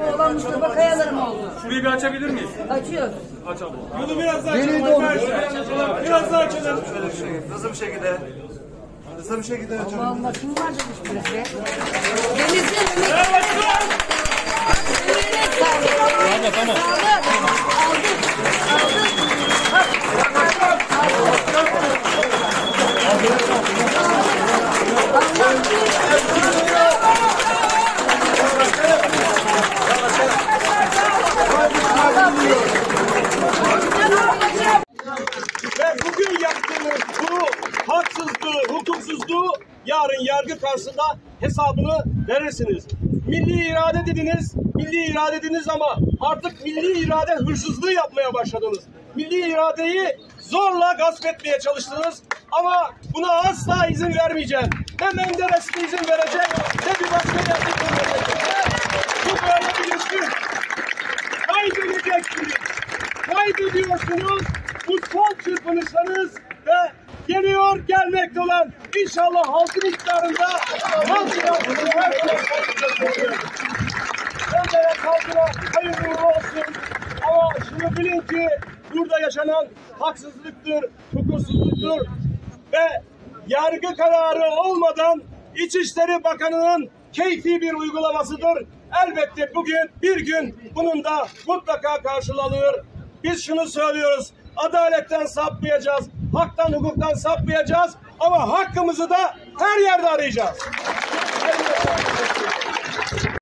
muhatap olan Mustafa Kayalar'ım oldu. Şurayı bir açabilir miyiz? Açıyoruz. Açalım. Yolu biraz daha açalım. Biraz daha açalım. Hızlı bir şekilde. Hızlı bir şekilde açalım. Allah'ım kim var demiş birisi. Denizli. Evet. Tamam tamam. Bugün yaptığımız bu haksızlığı, hukuksuzluğu yarın yargı karşısında hesabını verirsiniz. Milli irade dediniz, milli irade dediniz ama artık milli irade hırsızlığı yapmaya başladınız. Milli iradeyi zorla gasp etmeye çalıştınız ama buna asla izin vermeyeceğim. Ne Menderes'e izin verecek, ne bir başka yerde verecek. Bu böyle bir ilişki. Kaybedeceksiniz. Kaybediyorsunuz. Bu son çırpınışlarınız ve geliyor gelmekte olan inşallah halkın iktidarında halkın hayırlı olsun. Ama şunu bilin ki burada yaşanan haksızlıktır, hukuksuzluktur ve yargı kararı olmadan İçişleri Bakanı'nın keyfi bir uygulamasıdır. Elbette bugün bir gün bunun da mutlaka karşılanır. Biz şunu söylüyoruz. Adaletten sapmayacağız, haktan hukuktan sapmayacağız ama hakkımızı da her yerde arayacağız.